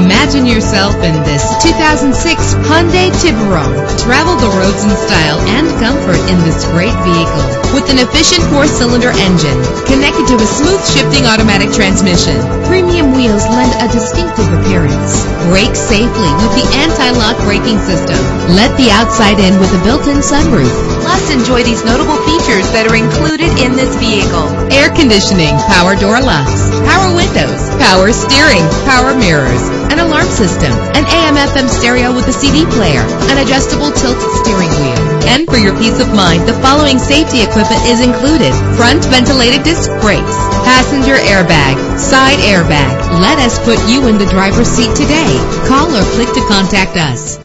Imagine yourself in this 2006 Hyundai Tiburon. Travel the roads in style and comfort in this great vehicle. With an efficient 4-cylinder engine connected to a smooth shifting automatic transmission, premium wheels lend a distinctive appearance. Brake safely with the anti-lock braking system. Let the outside in with a built-in sunroof. Plus, enjoy these notable features that are included in this vehicle: air conditioning, power door locks, power windows, power steering, power mirrors, an alarm system, an AM/FM stereo with a CD player, an adjustable tilt steering wheel. And for your peace of mind, the following safety equipment is included: front ventilated disc brakes, passenger airbag, side airbag. Let us put you in the driver's seat today. Call or click to contact us.